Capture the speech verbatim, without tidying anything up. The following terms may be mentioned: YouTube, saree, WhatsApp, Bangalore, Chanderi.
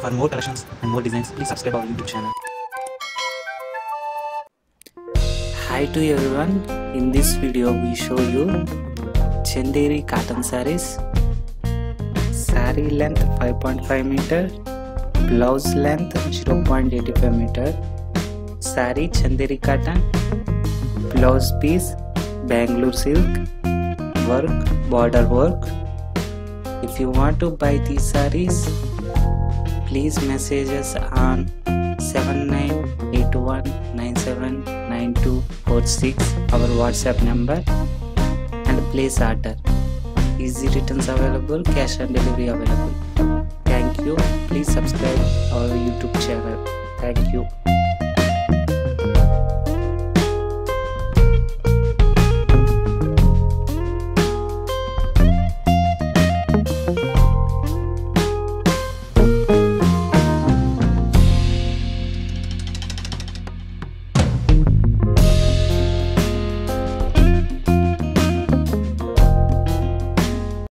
For more collections and more designs, please subscribe our YouTube channel. Hi to everyone. In this video, we show you Chanderi cotton sarees. Saree length five point five meter, blouse length zero point eight five meter. Saree Chanderi cotton, blouse piece Bangalore silk, work border work. If you want to buy these sarees, please message us on seven nine eight one nine seven nine two four six, our WhatsApp number, and place order. Easy returns available, cash and delivery available. Thank you. Please subscribe our YouTube channel. Thank you.